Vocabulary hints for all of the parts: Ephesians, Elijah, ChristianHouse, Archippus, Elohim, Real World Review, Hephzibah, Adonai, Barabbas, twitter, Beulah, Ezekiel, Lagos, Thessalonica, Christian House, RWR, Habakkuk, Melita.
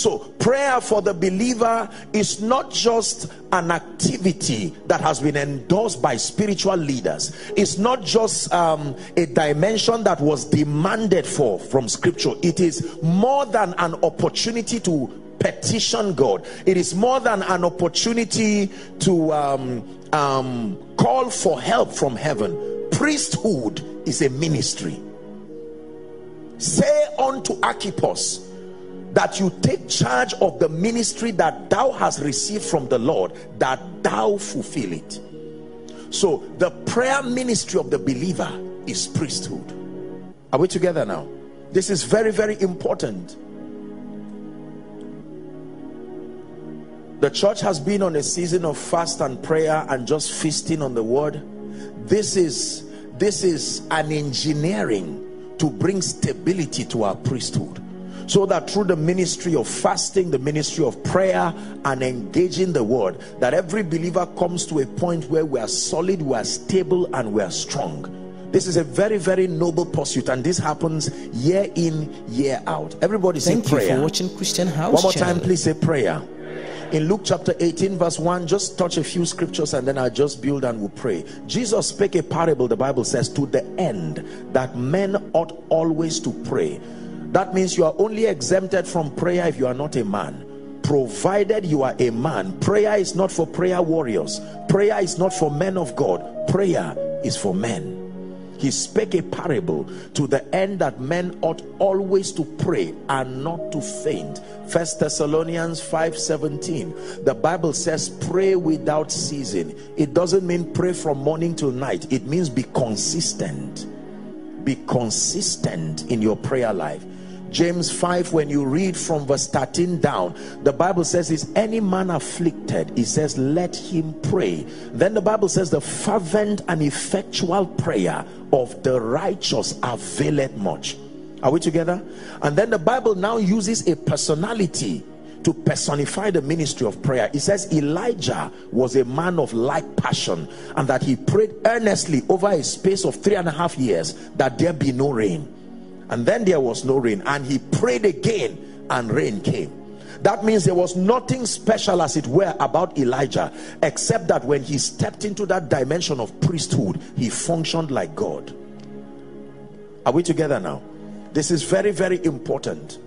So prayer for the believer is not just an activity that has been endorsed by spiritual leaders. It's not just a dimension that was demanded for from scripture. It is more than an opportunity to petition God. It is more than an opportunity to call for help from heaven. Priesthood is a ministry. Say unto Archippus that you take charge of the ministry that thou hast received from the Lord, that thou fulfill it. So the prayer ministry of the believer is priesthood. Are we together now? This is very, very important. The church has been on a season of fast and prayer and just feasting on the word. This is an engineering to bring stability to our priesthood, so that through the ministry of fasting, the ministry of prayer, and engaging the word, that every believer comes to a point where we are solid, we are stable, and we are strong. This is a very, very noble pursuit, and this happens year in, year out. Everybody say prayer. Thank you for watching Christian House. One more time, please say prayer. In Luke chapter 18 verse 1, just touch a few scriptures and then I just build and we'll pray. Jesus spake a parable, the Bible says, to the end that men ought always to pray. That means you are only exempted from prayer if you are not a man. Provided you are a man, prayer is not for prayer warriors. Prayer is not for men of God. Prayer is for men. He spake a parable to the end that men ought always to pray and not to faint. 1 Thessalonians 5:17, the Bible says pray without ceasing. It doesn't mean pray from morning till night. It means be consistent. Be consistent in your prayer life. James 5, when you read from verse 13 down, the Bible says, is any man afflicted? It says, let him pray. Then the Bible says, the fervent and effectual prayer of the righteous availeth much. Are we together? And then the Bible now uses a personality to personify the ministry of prayer. It says Elijah was a man of like passion, and that he prayed earnestly over a space of 3.5 years that there be no rain. And then there was no rain, and he prayed again and rain came. That means there was nothing special, as it were, about Elijah, except that when he stepped into that dimension of priesthood, he functioned like God. Are we together now? This is very, very important.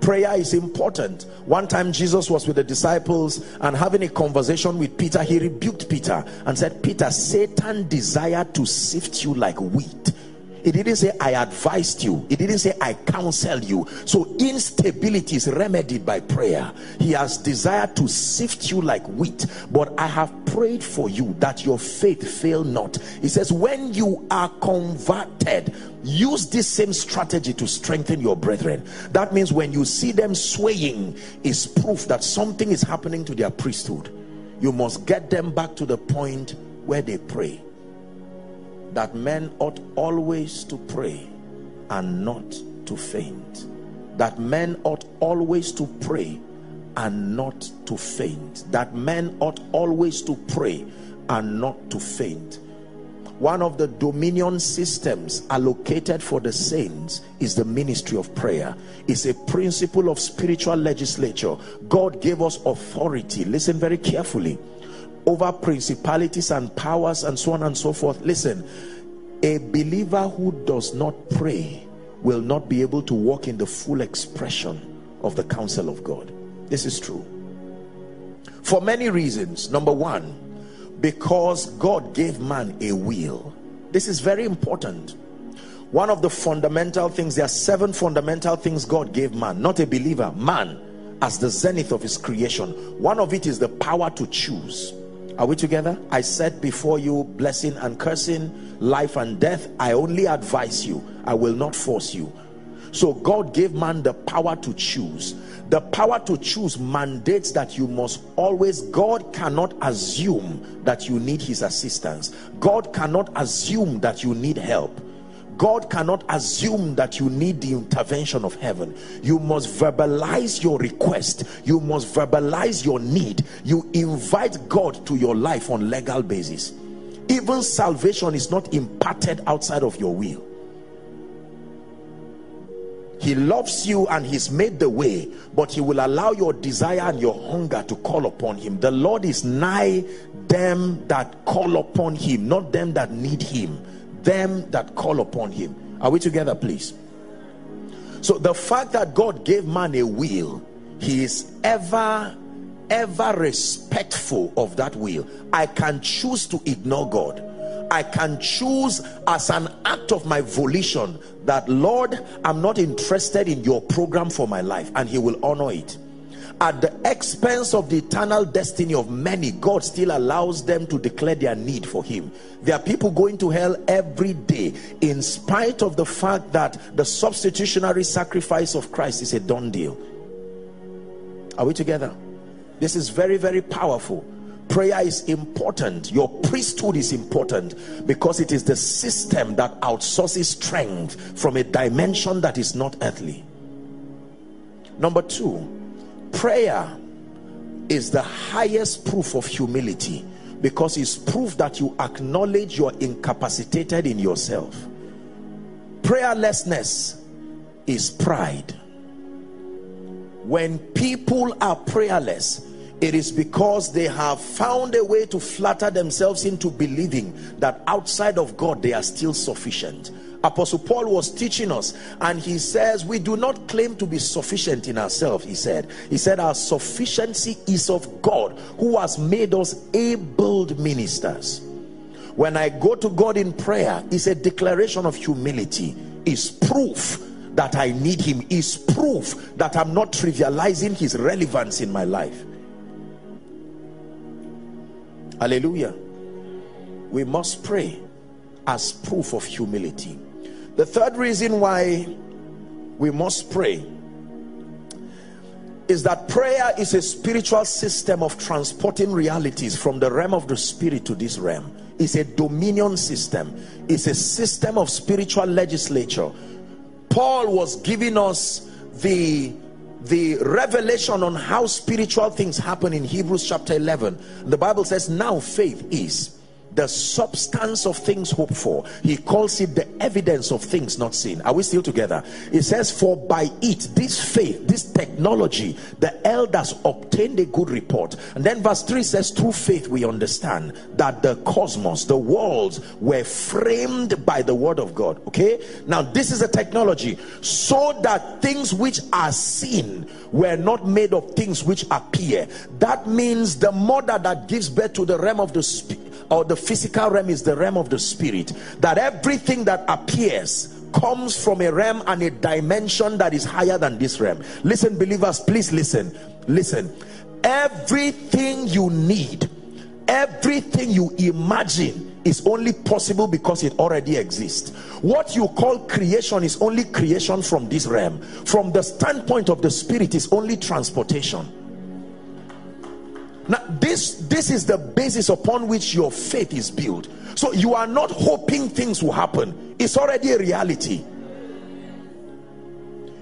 Prayer is important. One time Jesus was with the disciples and having a conversation with Peter, he rebuked Peter and said, Peter, Satan desired to sift you like wheat. It didn't say I advised you. It didn't say I counseled you. So instability is remedied by prayer. He has desired to sift you like wheat, but I have prayed for you that your faith fail not. He says when you are converted, use this same strategy to strengthen your brethren. That means when you see them swaying, is proof that something is happening to their priesthood. You must get them back to the point where they pray. That men ought always to pray and not to faint. That men ought always to pray and not to faint. That men ought always to pray and not to faint. One of the dominion systems allocated for the saints is the ministry of prayer. It's a principle of spiritual legislature. God gave us authority. Listen very carefully. Over principalities and powers and so on and so forth. Listen, a believer who does not pray will not be able to walk in the full expression of the counsel of God. This is true for many reasons. Number one, because God gave man a will. This is very important. One of the fundamental things, there are 7 fundamental things God gave man, not a believer, man, as the zenith of his creation. One of it is the power to choose. Are we together? I set before you blessing and cursing, life and death. I only advise you. I will not force you. So God gave man the power to choose. The power to choose mandates that you must always, God cannot assume that you need his assistance. God cannot assume that you need help. God cannot assume that you need the intervention of heaven. You must verbalize your request. You must verbalize your need. You invite God to your life on legal basis. Even salvation is not imparted outside of your will. He loves you and he's made the way, but he will allow your desire and your hunger to call upon him. The Lord is nigh them that call upon him, not them that need him, them that call upon him. Are we together, please? So the fact that God gave man a will, he is ever respectful of that will. I can choose to ignore God. I can choose as an act of my volition that, Lord, I'm not interested in your program for my life, and he will honor it. At the expense of the eternal destiny of many, God still allows them to declare their need for him. There are people going to hell every day in spite of the fact that the substitutionary sacrifice of Christ is a done deal. Are we together? This is very, very powerful. Prayer is important. Your priesthood is important because it is the system that outsources strength from a dimension that is not earthly. Number two, prayer is the highest proof of humility because it's proof that you acknowledge you're incapacitated in yourself. Prayerlessness is pride. When people are prayerless, it is because they have found a way to flatter themselves into believing that outside of God they are still sufficient. Apostle Paul was teaching us and he says we do not claim to be sufficient in ourselves. He said our sufficiency is of God, who has made us able ministers. When I go to God in prayer, it's a declaration of humility. It's proof that I need him. It's proof that I'm not trivializing his relevance in my life. Hallelujah. We must pray as proof of humility. The third reason why we must pray is that prayer is a spiritual system of transporting realities from the realm of the spirit to this realm. It's a dominion system. It's a system of spiritual legislature. Paul was giving us the revelation on how spiritual things happen in Hebrews chapter 11. The Bible says, now faith is the substance of things hoped for. He calls it the evidence of things not seen. Are we still together? It says, for by it, this faith, this technology, the elders obtained a good report. And then verse 3 says, through faith we understand that the cosmos, the worlds, were framed by the word of God. Okay, now this is a technology, so that things which are seen were not made of things which appear. That means the mother that gives birth to the realm of the spirit, or the physical realm, is the realm of the spirit. That everything that appears comes from a realm and a dimension that is higher than this realm. Listen, believers, please listen. Listen. Everything you need, everything you imagine, is only possible because it already exists. What you call creation is only creation from this realm. From the standpoint of the spirit, is only transportation. Now, this is the basis upon which your faith is built. So you are not hoping things will happen. It's already a reality.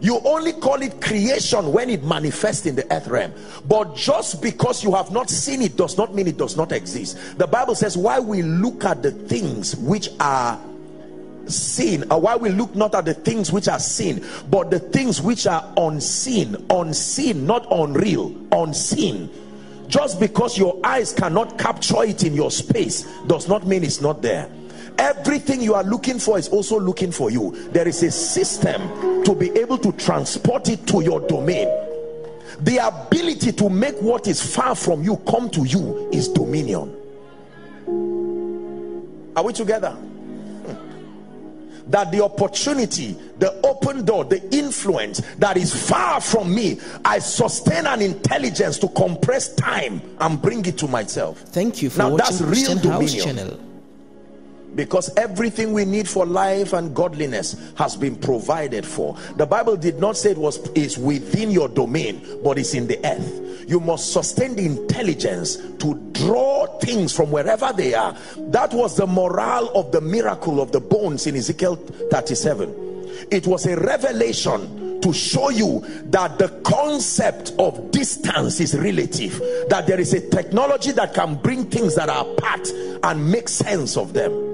You only call it creation when it manifests in the earth realm. But just because you have not seen it does not mean it does not exist. The Bible says, why we look at the things which are seen, or why we look not at the things which are seen, but the things which are unseen. Unseen, not unreal. Unseen. Just because your eyes cannot capture it in your space does not mean it's not there. Everything you are looking for is also looking for you. There is a system to be able to transport it to your domain. The ability to make what is far from you come to you is dominion. Are we together? That the opportunity, the open door, the influence that is far from me, I sustain an intelligence to compress time and bring it to myself. Thank you for now watching ChristianHouse channel. Because everything we need for life and godliness has been provided for. The Bible did not say it is within your domain, but it's in the earth. You must sustain the intelligence to draw things from wherever they are. That was the morale of the miracle of the bones in Ezekiel 37. It was a revelation to show you that the concept of distance is relative. That there is a technology that can bring things that are apart and make sense of them.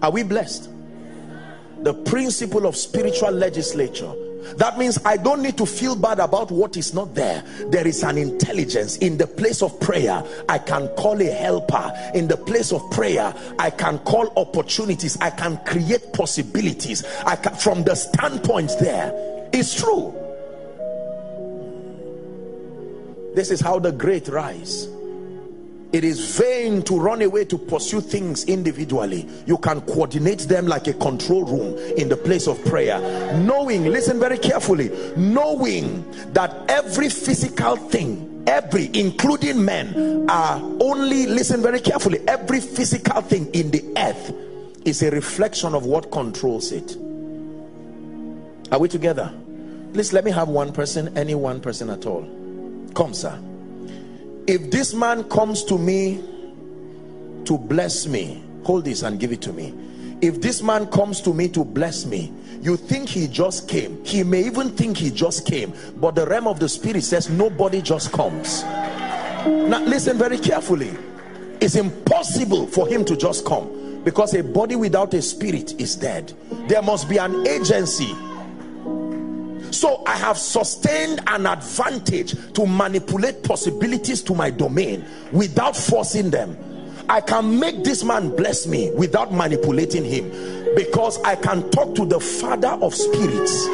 Are we blessed? the principle of spiritual legislature. That means I don't need to feel bad about what is not there. There is an intelligence. In the place of prayer, I can call a helper. In the place of prayer, I can call opportunities. I can create possibilities. I can, from the standpoint there, it's true. This is how the great rise. It is vain to run away to pursue things individually. You can coordinate them like a control room in the place of prayer, knowing, listen very carefully, knowing that every physical thing, every, including men, are only, listen very carefully, every physical thing in the earth is a reflection of what controls it. Are we together? Please let me have one person, any one person at all. Come, sir. If this man comes to me to bless me, hold this and give it to me. If this man comes to me to bless me, you think he just came. He may even think he just came, but the realm of the spirit says nobody just comes. Now listen very carefully. It's impossible for him to just come, because a body without a spirit is dead. There must be an agency. So I have sustained an advantage to manipulate possibilities to my domain without forcing them. I can make this man bless me without manipulating him, because I can talk to the Father of spirits,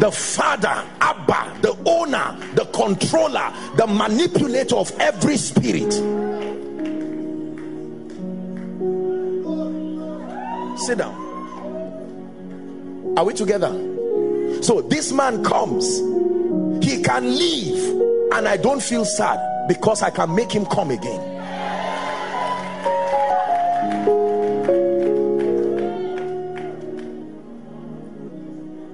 the Father, Abba, the owner, the controller, the manipulator of every spirit. Sit down. Are we together? So this man comes, he can leave, and I don't feel sad, because I can make him come again.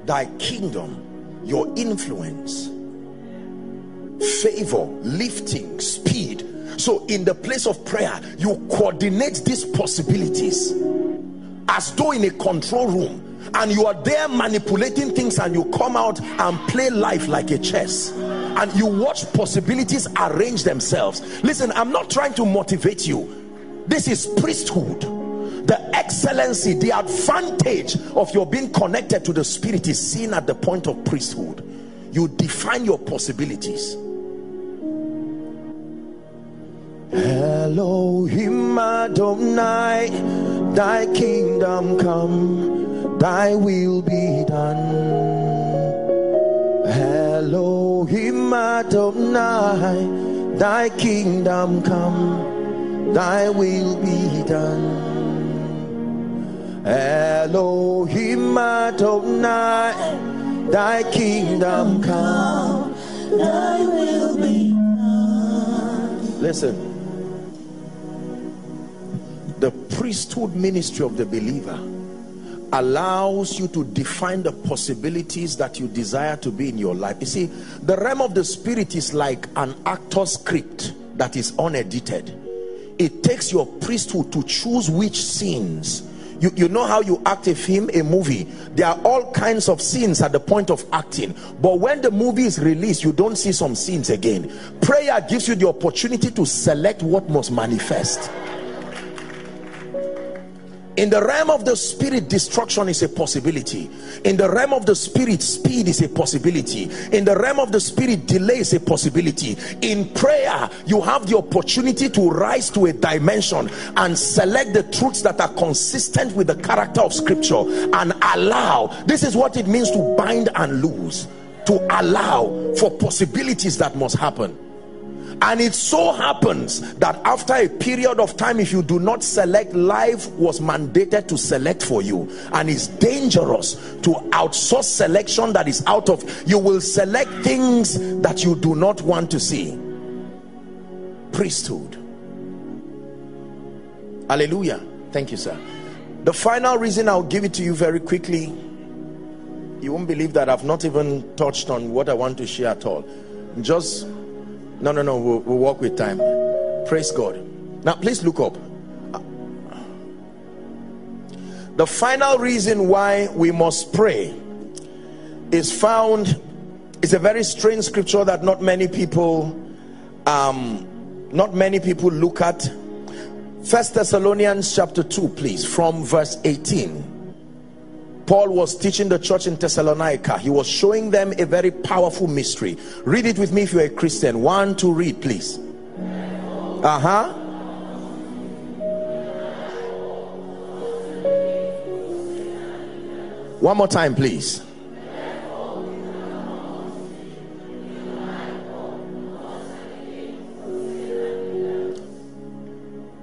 Thy kingdom, your influence, favor, lifting, speed. So in the place of prayer, you coordinate these possibilities as though in a control room, and you are there manipulating things, and you come out and play life like a chess, and you watch possibilities arrange themselves. Listen, I'm not trying to motivate you. This is priesthood. The excellency, the advantage of your being connected to the spirit is seen at the point of priesthood. You define your possibilities. Elohim Adonai, thy kingdom come, thy will be done. Elohim Adonai, thy kingdom come, thy will be done. Elohim Adonai, thy kingdom come, thy will be done. Listen. The priesthood ministry of the believer allows you to define the possibilities that you desire to be in your life. You see, the realm of the spirit is like an actor's script that is unedited. It takes your priesthood to choose which scenes. You know how you act a film, a movie. There are all kinds of scenes at the point of acting, but when the movie is released, you don't see some scenes again. Prayer gives you the opportunity to select what must manifest. In the realm of the spirit, destruction is a possibility. In the realm of the spirit, speed is a possibility. In the realm of the spirit, delay is a possibility. In prayer, you have the opportunity to rise to a dimension and select the truths that are consistent with the character of scripture and allow. This is what it means to bind and loose, to allow for possibilities that must happen. And it so happens that after a period of time, if you do not select, life was mandated to select for you. And it's dangerous to outsource selection that is out of you. You will select things that you do not want to see. Priesthood. Hallelujah. Thank you, sir. The final reason, I'll give it to you very quickly. You won't believe that I've not even touched on what I want to share at all. Just... No, we'll walk with time. Praise God. Now, please look up. The final reason why we must pray is found, it's a very strange scripture that not many people look at. 1 Thessalonians chapter 2, please, from verse 18. Paul was teaching the church in Thessalonica. He was showing them a very powerful mystery. Read it with me if you're a Christian. 1, 2, read, please. One more time, please.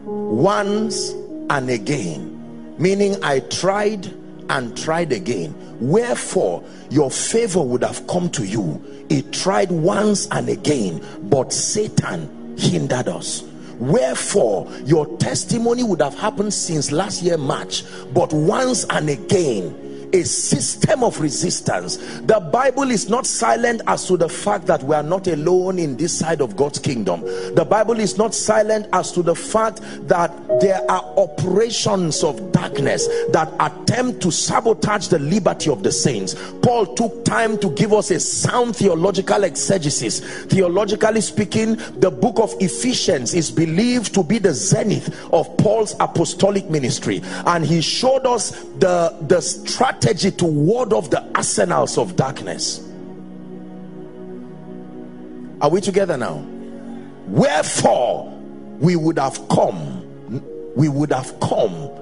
Once and again, meaning I tried and tried again. Wherefore your favor would have come to you. It tried once and again, but Satan hindered us. Wherefore your testimony would have happened since last year March, but once and again a system of resistance. The Bible is not silent as to the fact that we are not alone in this side of God's kingdom. The Bible is not silent as to the fact that there are operations of darkness that attempt to sabotage the liberty of the saints. Paul took time to give us a sound theological exegesis. Theologically speaking, the book of Ephesians is believed to be the zenith of Paul's apostolic ministry, and he showed us the strategy to ward off the arsenals of darkness. Are we together now? Wherefore we would have come,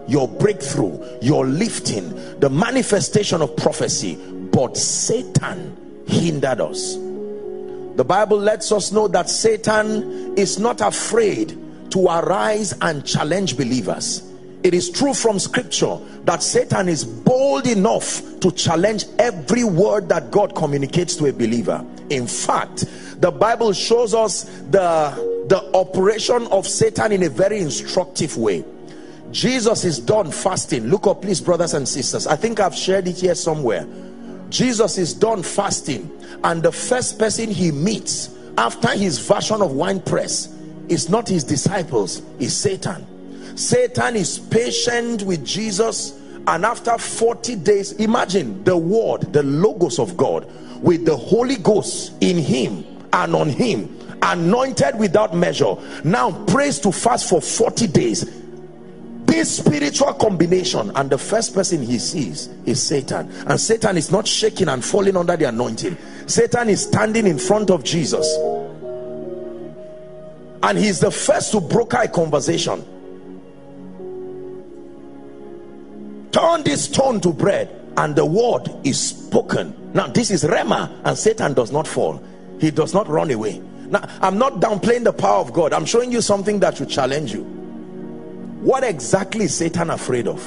your breakthrough, your lifting, the manifestation of prophecy, but Satan hindered us. The Bible lets us know that Satan is not afraid to arise and challenge believers. It is true from scripture that Satan is bold enough to challenge every word that God communicates to a believer. In fact, the Bible shows us the operation of Satan in a very instructive way. Jesus is done fasting. Look up, please, brothers and sisters. I think I've shared it here somewhere. Jesus is done fasting, and the first person he meets after his version of wine press is not his disciples, is Satan. Satan is patient with Jesus, and after 40 days, imagine the word, the logos of God, with the Holy Ghost in him and on him, anointed without measure, now prays to fast for 40 days. This spiritual combination, and the first person he sees is Satan. And Satan is not shaking and falling under the anointing. Satan is standing in front of Jesus, and he's the first to broker a conversation. Turn this stone to bread, and the word is spoken. Now this is Rema, and Satan does not fall. He does not run away. Now I'm not downplaying the power of God. I'm showing you something that should challenge you. What exactly is Satan afraid of?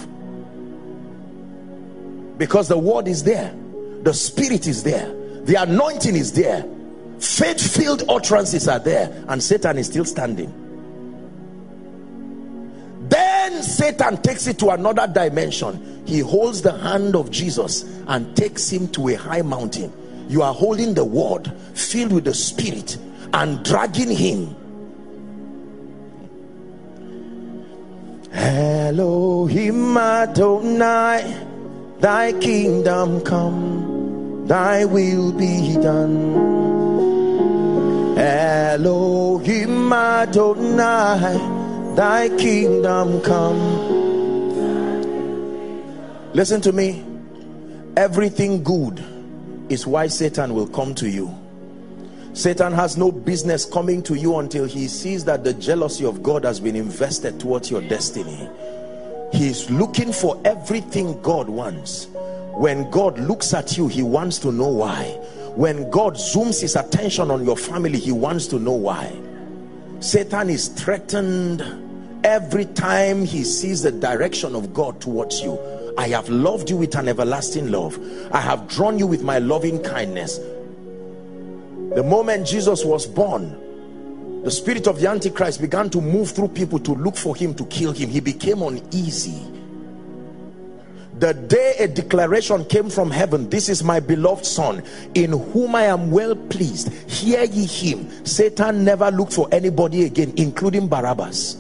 Because the word is there, the spirit is there, the anointing is there, faith-filled utterances are there, and Satan is still standing. Then Satan takes it to another dimension. He holds the hand of Jesus and takes him to a high mountain. You are holding the word filled with the spirit and dragging him. Elohim Adonai, thy kingdom come, thy will be done. Elohim Adonai, thy kingdom come. Listen to me. Everything good is why Satan will come to you. Satan has no business coming to you until he sees that the jealousy of God has been invested towards your destiny. He is looking for everything God wants. When God looks at you, he wants to know why. When God zooms his attention on your family, he wants to know why. Satan is threatened every time he sees the direction of God towards you. I have loved you with an everlasting love. I have drawn you with my loving kindness. The moment Jesus was born, the spirit of the Antichrist began to move through people to look for him, to kill him. He became uneasy. The day a declaration came from heaven, "This is my beloved son, in whom I am well pleased, hear ye him," Satan never looked for anybody again, including Barabbas.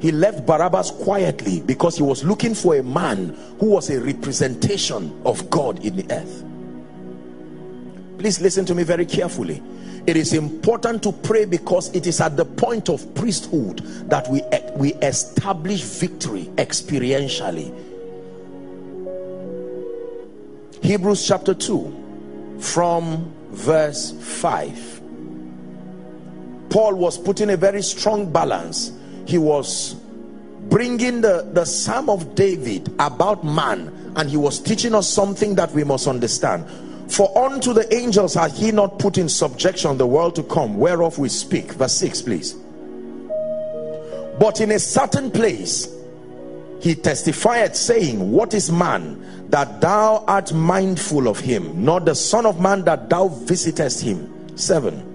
He left Barabbas quietly because he was looking for a man who was a representation of God in the earth. Please listen to me very carefully. It is important to pray because it is at the point of priesthood that we establish victory experientially. Hebrews chapter 2 from verse 5. Paul was putting a very strong balance. He was bringing the Psalm of David about man, and he was teaching us something that we must understand. For unto the angels are he not put in subjection the world to come, whereof we speak. Verse 6, please. But in a certain place he testified, saying, what is man that thou art mindful of him, not the son of man that thou visitest him? 7.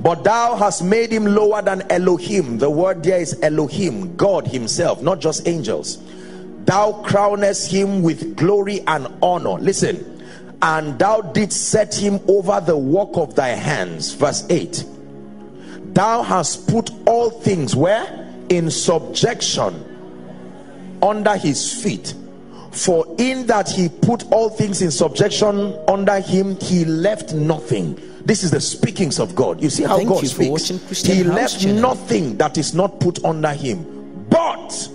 But thou hast made him lower than Elohim. The word there is Elohim, God himself, not just angels. Thou crownest him with glory and honor. Listen. And thou didst set him over the work of thy hands. Verse 8. Thou hast put all things where? In subjection under his feet. For in that he put all things in subjection under him, he left nothing. This is the speakings of God. You see how Thank God speaks. He left nothing that is not put under him. But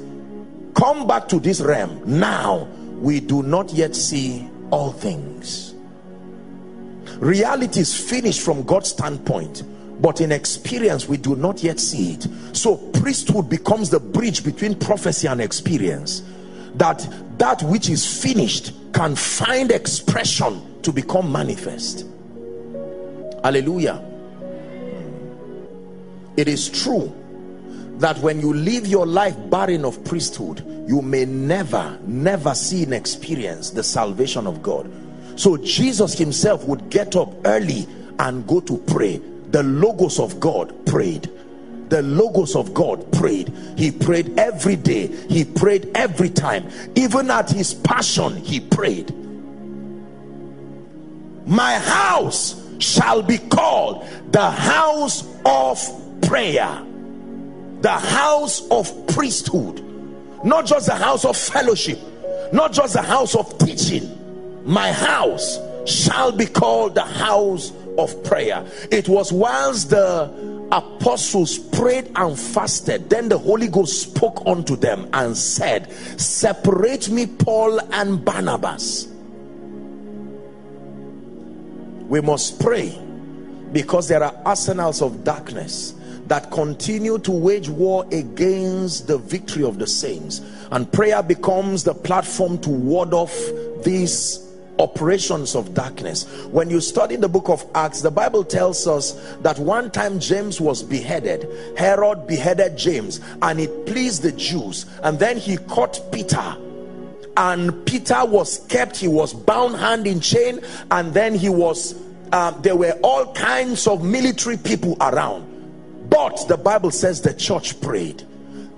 come back to this realm. Now we do not yet see all things. Reality is finished from God's standpoint, but in experience we do not yet see it. So priesthood becomes the bridge between prophecy and experience, that which is finished can find expression to become manifest. Hallelujah. It is true that when you live your life barren of priesthood, you may never see and experience the salvation of God. So Jesus himself would get up early and go to pray. The Logos of God prayed. The Logos of God prayed. He prayed every day. He prayed every time. Even at his passion, he prayed. My house shall be called the house of prayer. The house of priesthood, not just the house of fellowship, not just the house of teaching. My house shall be called the house of prayer. It was whilst the apostles prayed and fasted, then the Holy Ghost spoke unto them and said, separate me Paul and Barnabas. We must pray because there are arsenals of darkness that continue to wage war against the victory of the saints, and prayer becomes the platform to ward off these operations of darkness. When you study the book of Acts, the Bible tells us that one time James was beheaded. Herod beheaded James, and it pleased the Jews, and then he caught Peter, and Peter was kept, he was bound hand in chain, and then he was there were all kinds of military people around. But the Bible says the church prayed.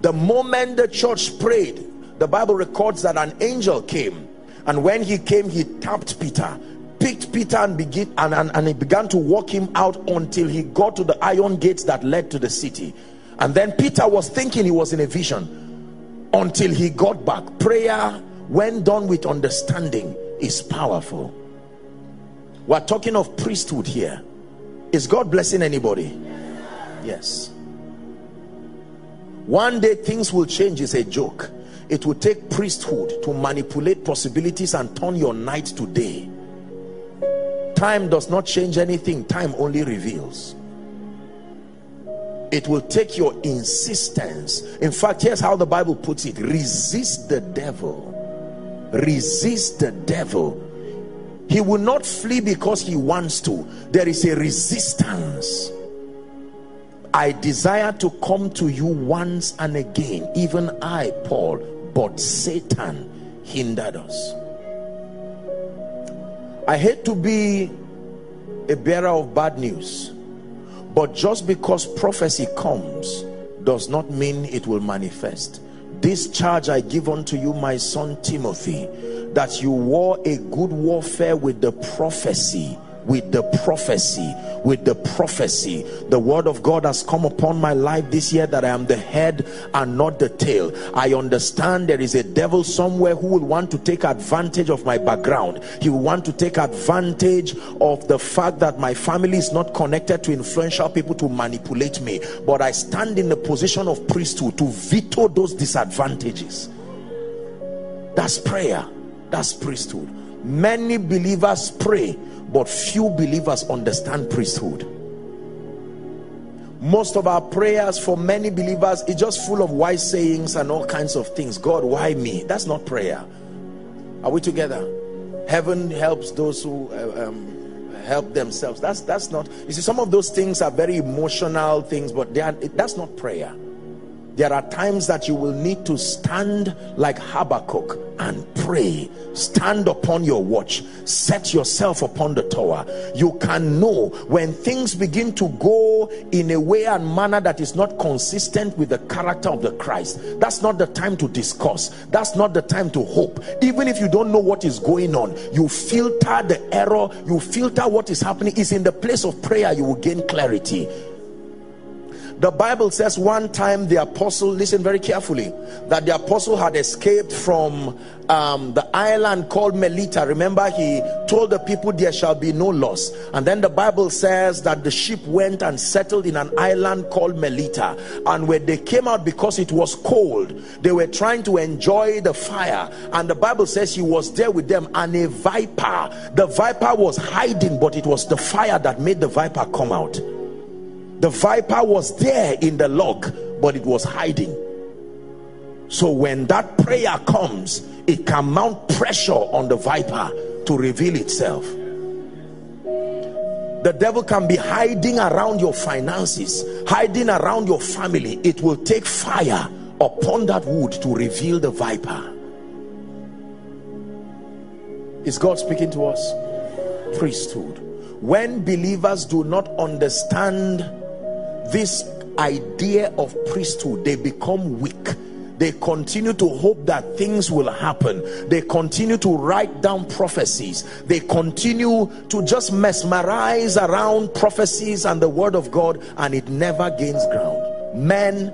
The moment the church prayed, the Bible records that an angel came, and when he came, he tapped Peter, picked Peter, and he began to walk him out until he got to the iron gates that led to the city. And then Peter was thinking he was in a vision until he got back. Prayer, when done with understanding, is powerful. We're talking of priesthood here. Is God blessing anybody? Yes. One day things will change is a joke. It will take priesthood to manipulate possibilities and turn your night to day. Time does not change anything. Time only reveals. It will take your insistence. In fact, here's how the Bible puts it. Resist the devil. Resist the devil. He will not flee because he wants to. There is a resistance. I desire to come to you once and again, even I, Paul, but Satan hindered us. I hate to be a bearer of bad news, but just because prophecy comes does not mean it will manifest. This charge I give unto you, my son Timothy, that you war a good warfare with the prophecy with the prophecy, the word of God has come upon my life this year that I am the head and not the tail. I understand there is a devil somewhere who will want to take advantage of my background. He will want to take advantage of the fact that my family is not connected to influential people to manipulate me, but I stand in the position of priesthood to veto those disadvantages. That's prayer, that's priesthood. Many believers pray, but few believers understand priesthood. Most of our prayers for many believers is just full of wise sayings and all kinds of things. God, why me? That's not prayer. Are we together? Heaven helps those who help themselves. That's not, you see, some of those things are very emotional things, but that's not prayer. There are times that you will need to stand like Habakkuk and pray. Stand upon your watch. Set yourself upon the tower. You can know when things begin to go in a way and manner that is not consistent with the character of the Christ. That's not the time to discuss. That's not the time to hope. Even if you don't know what is going on, you filter the error. You filter what is happening. It's in the place of prayer you will gain clarity. The Bible says one time the apostle, listen very carefully, that the apostle had escaped from the island called Melita. Remember, he told the people there shall be no loss. And then the Bible says that the ship went and settled in an island called Melita. And when they came out, because it was cold, they were trying to enjoy the fire. And the Bible says he was there with them, and a viper. The viper was hiding, but it was the fire that made the viper come out. The viper was there in the log, but it was hiding. So when that prayer comes, it can mount pressure on the viper to reveal itself. The devil can be hiding around your finances, hiding around your family. It will take fire upon that wood to reveal the viper. Is God speaking to us? Priesthood. When believers do not understand this idea of priesthood, they become weak. They continue to hope that things will happen. They continue to write down prophecies. They continue to just mesmerize around prophecies and the word of God, and it never gains ground. Men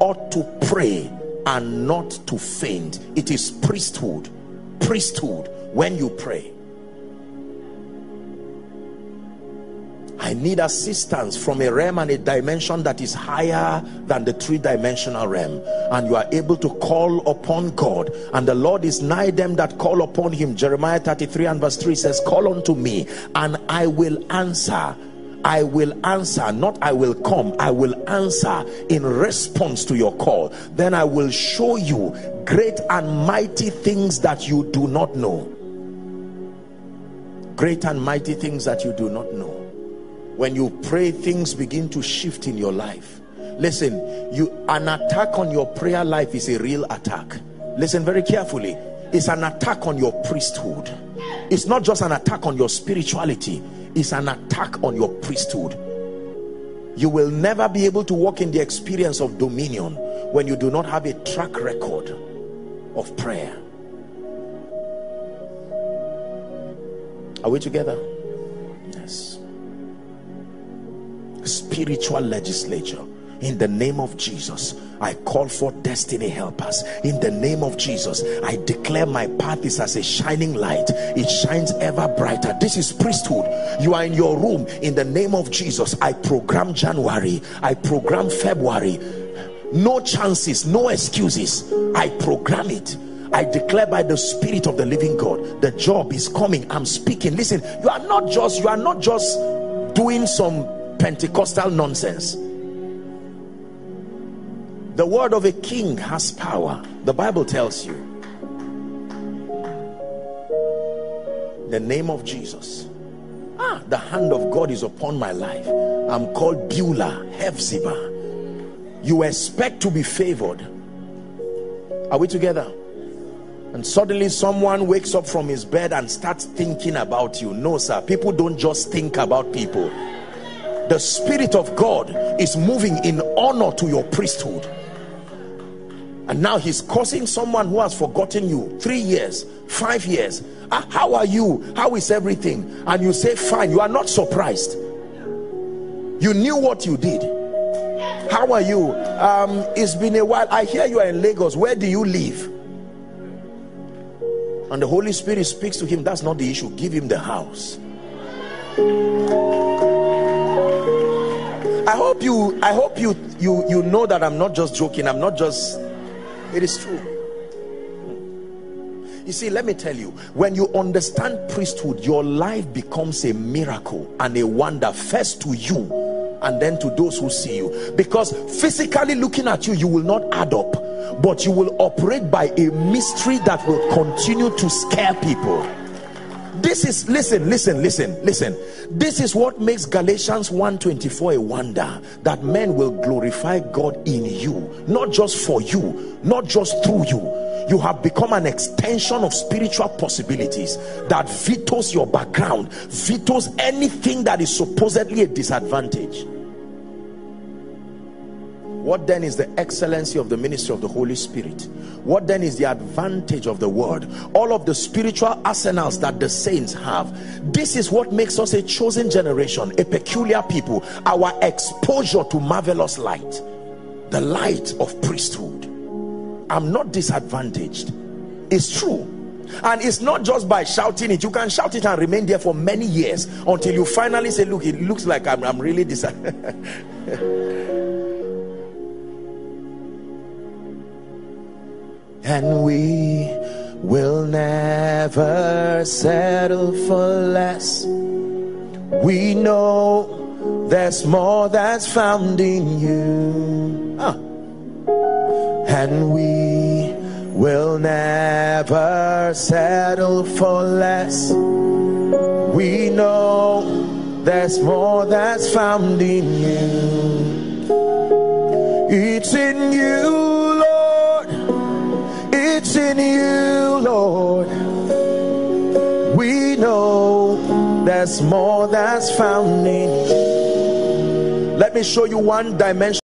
ought to pray and not to faint. It is priesthood. Priesthood when you pray. I need assistance from a realm and a dimension that is higher than the three-dimensional realm, and you are able to call upon God, and the Lord is nigh them that call upon him. Jeremiah 33 and verse 3 says, call unto me and I will answer. I will answer, not I will come. I will answer in response to your call. Then I will show you great and mighty things that you do not know. Great and mighty things that you do not know. When you pray, things begin to shift in your life. Listen, an attack on your prayer life is a real attack. Listen very carefully. It's an attack on your priesthood. It's not just an attack on your spirituality. It's an attack on your priesthood. You will never be able to walk in the experience of dominion when you do not have a track record of prayer. Are we together? Yes. Spiritual legislature, in the name of Jesus, I call for destiny helpers. In the name of Jesus, I declare my path is as a shining light. It shines ever brighter. This is priesthood. You are in your room. In the name of Jesus, I program January. I program February. No chances, no excuses. I program it. I declare by the Spirit of the living God, the job is coming. I'm speaking. Listen, you are not just doing some Pentecostal nonsense. The word of a king has power. The Bible tells you. The name of Jesus. The hand of God is upon my life. I'm called Beulah, Hephzibah. You expect to be favored. Are we together? And suddenly someone wakes up from his bed and starts thinking about you. No, sir. People don't just think about people. The Spirit of God is moving in honor to your priesthood. And now he's causing someone who has forgotten you 3 years, 5 years. How are you? How is everything? And you say, fine. You are not surprised. You knew what you did. How are you? It's been a while. I hear you are in Lagos. Where do you live? And the Holy Spirit speaks to him. That's not the issue. Give him the house. I hope you know that I'm not just joking. I'm not just... It is true. You see, let me tell you, when you understand priesthood, your life becomes a miracle and a wonder, first to you and then to those who see you. Because physically looking at you, you will not add up, but you will operate by a mystery that will continue to scare people. This is, listen, this is what makes Galatians 1:24 a wonder, that men will glorify God in you, not just for you, not just through you. You have become an extension of spiritual possibilities that vetoes your background, vetoes anything that is supposedly a disadvantage. What then is the excellency of the ministry of the Holy Spirit? What then is the advantage of the word? All of the spiritual arsenals that the saints have. This is what makes us a chosen generation, a peculiar people. Our exposure to marvelous light, the light of priesthood. I'm not disadvantaged. It's true. And it's not just by shouting it. You can shout it and remain there for many years until you finally say, look, it looks like I'm really disadvantaged. And we will never settle for less. We know there's more that's found in you. And we will never settle for less. We know there's more that's found in you. It's in you, Lord. It's in you, Lord. We know there's more that's found in you. Let me show you one dimension.